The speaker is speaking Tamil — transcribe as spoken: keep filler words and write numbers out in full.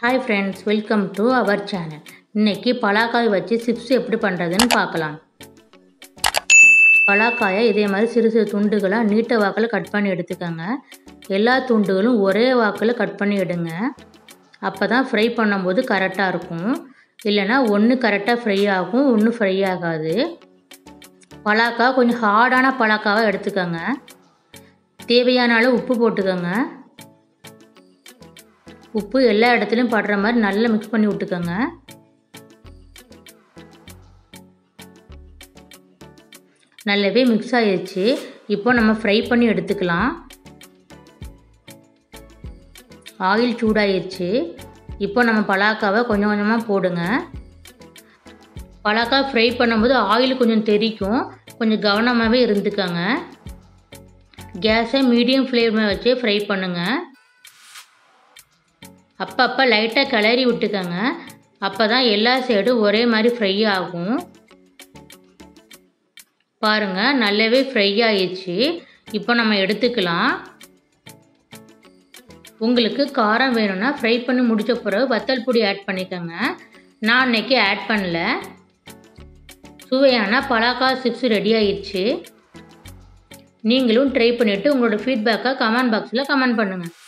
Hi friends welcome to our channel इनकी पलाकाय वच्ची चिप्स एप्पड़ी पण्णறதுன்னு பார்க்கலாம்। பலாக்காயை இதே மாதிரி சிறு சிறு துண்டுகளா நீட்ட வாக்குல கட் பண்ணி எடுத்துக்கங்க। எல்லா துண்டுகளும் ஒரே வாக்குல கட் பண்ணி எடுங்க, அப்பதான் ஃப்ரை பண்ணும்போது கரெக்ட்டா இருக்கும்। இல்லனா ஒன்னு கரெக்ட்டா ஃப்ரை ஆகும், ஒன்னு ஃப்ரை ஆகாது। பலாக்காய் கொஞ்சம் ஹார்டான பலாக்காவை எடுத்துக்கங்க। தேவையான அளவு உப்பு போட்டுக்கங்க। உப்பு எல்லா இடத்துலயும் படுற மாதிரி நல்லா மிக்ஸ் பண்ணி விட்டுக்கங்க। நல்லாவே மிக்ஸ் ஆயிருச்சு। இப்போ நம்ம ஃப்ரை பண்ணி எடுத்துக்கலாம்। ஆயில் சூடாயிருச்சு। இப்போ நம்ம பலாக்காவை கொஞ்சம் கொஞ்சமாக போடுங்க। பலாக்காய் ஃப்ரை பண்ணும்போது ஆயில் கொஞ்சம் தெரிக்கும், கொஞ்சம் கவனமாகவே இருந்துக்கங்க। கேஸை மீடியம் ஃப்ளேமில் வச்சு ஃப்ரை பண்ணுங்க। அப்பப்போ லைட்டாக கிளறி விட்டுக்கங்க, அப்போ தான் எல்லா சைடும் ஒரே மாதிரி ஃப்ரை ஆகும்। பாருங்கள் நல்லாவே ஃப்ரை ஆயிடுச்சு। இப்போ நம்ம எடுத்துக்கலாம்। உங்களுக்கு காரம் வேணும்னா ஃப்ரை பண்ணி முடிச்ச பிறகு வத்தல் பொடி ஆட் பண்ணிக்கோங்க। நான் இன்னைக்கு ஆட் பண்ணல। சுவையான பலாக்காய் சிப்ஸ் ரெடி ஆயிடுச்சு। நீங்களும் ட்ரை பண்ணிவிட்டு உங்களோட ஃபீட்பேக்கை கமெண்ட் பாக்ஸில் கமெண்ட் பண்ணுங்கள்।